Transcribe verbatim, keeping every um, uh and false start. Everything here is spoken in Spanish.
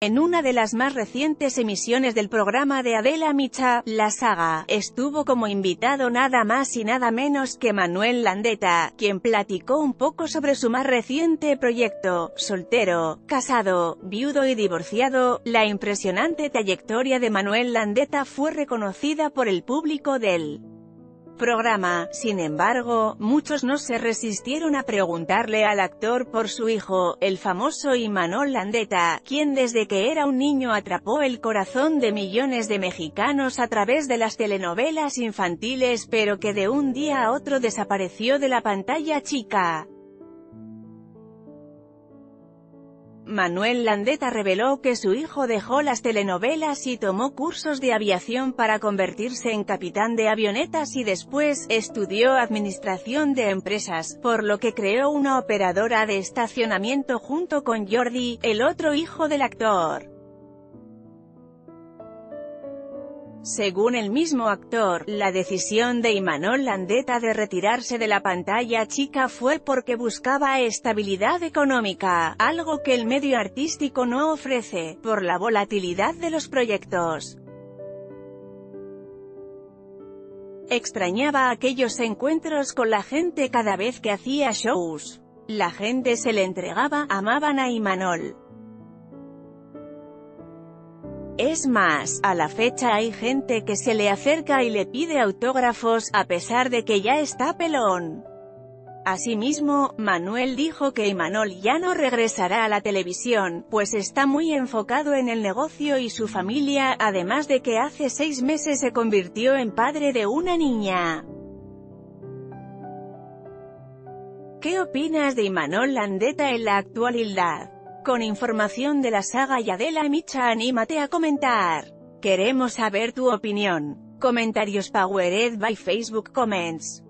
En una de las más recientes emisiones del programa de Adela Micha, La Saga, estuvo como invitado nada más y nada menos que Manuel Landeta, quien platicó un poco sobre su más reciente proyecto, Soltero, Casado, Viudo y Divorciado. La impresionante trayectoria de Manuel Landeta fue reconocida por el público del programa. Sin embargo, muchos no se resistieron a preguntarle al actor por su hijo, el famoso Imanol Landeta, quien desde que era un niño atrapó el corazón de millones de mexicanos a través de las telenovelas infantiles, pero que de un día a otro desapareció de la pantalla chica. Manuel Landeta reveló que su hijo dejó las telenovelas y tomó cursos de aviación para convertirse en capitán de avionetas y después estudió administración de empresas, por lo que creó una operadora de estacionamiento junto con Jordi, el otro hijo del actor. Según el mismo actor, la decisión de Imanol Landeta de retirarse de la pantalla chica fue porque buscaba estabilidad económica, algo que el medio artístico no ofrece, por la volatilidad de los proyectos. Extrañaba aquellos encuentros con la gente cada vez que hacía shows. La gente se le entregaba, amaban a Imanol. Es más, a la fecha hay gente que se le acerca y le pide autógrafos, a pesar de que ya está pelón. Asimismo, Manuel dijo que Imanol ya no regresará a la televisión, pues está muy enfocado en el negocio y su familia, además de que hace seis meses se convirtió en padre de una niña. ¿Qué opinas de Imanol Landeta en la actualidad? Con información de La Saga y Adela Micha, anímate a comentar. Queremos saber tu opinión. Comentarios powered by Facebook Comments.